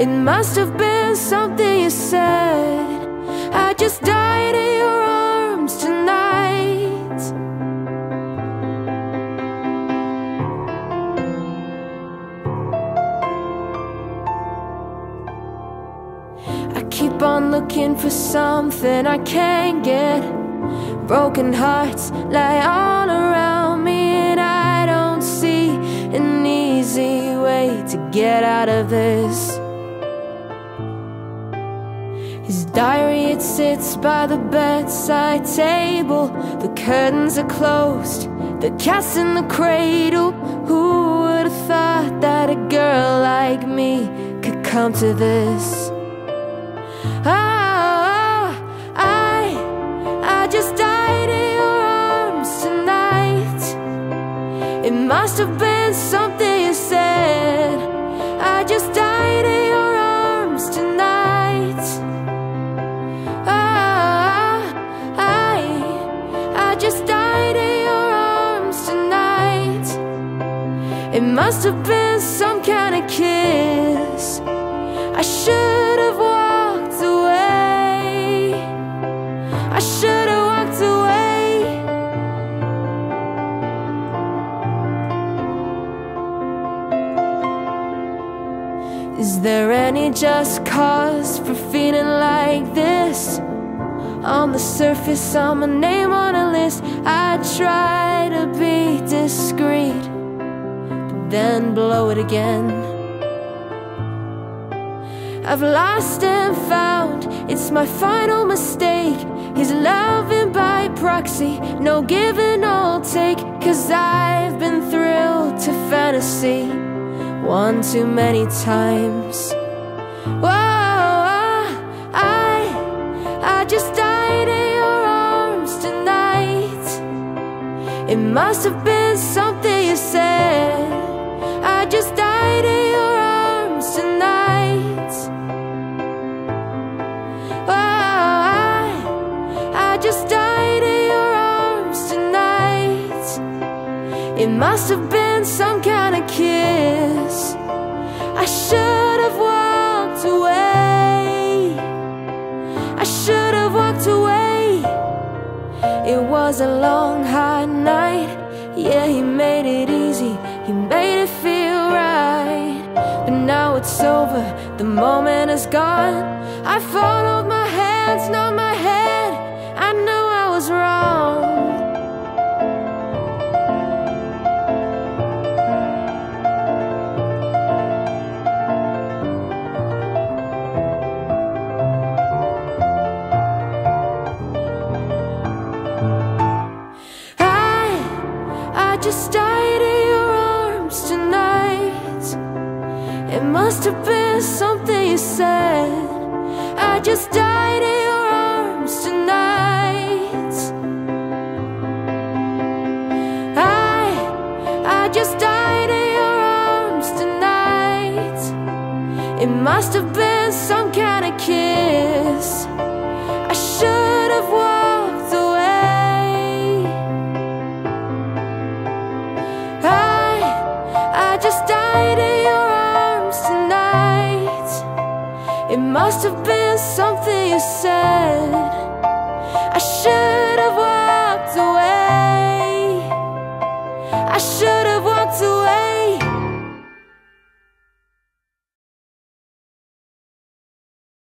It must have been something you said. I just died in your arms tonight. I keep on looking for something I can't get. Broken hearts lie all around me, and I don't see an easy way to get out of this. His diary, it sits by the bedside table. The curtains are closed, the cat's in the cradle. Who would have thought that a girl like me could come to this? I just died in your arms tonight. It must have been something you said. I just died in your arms tonight. I just died in your arms tonight. It must have been some kind of kiss. I should have walked away. I should have walked away. Is there any just cause for feeling like this? On the surface, I'm a name on a list. I try to be discreet, but then blow it again. I've lost and found, it's my final mistake. He's loving by proxy, no give and no take. 'Cause I've been thrilled to fantasy one too many times. Whoa, I just died in your arms tonight. It must have been something you said. I just died in your arms tonight. I just died in your arms tonight. It must have been some kind of kiss. I should have walked away. I should have walked away. It was a long, hard night. Yeah, he made it easy, he made it feel right. But now it's over, the moment is gone. I followed my hands, not my head. I knew I was wrong. I just died in your arms tonight. It must have been something you said. I just died in your arms tonight. I just died in your arms tonight. It must have been some kind of kiss. I should have walked away. I just died in your arms tonight. It must have been something you said.